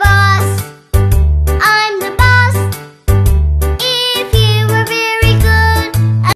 Bye-bye.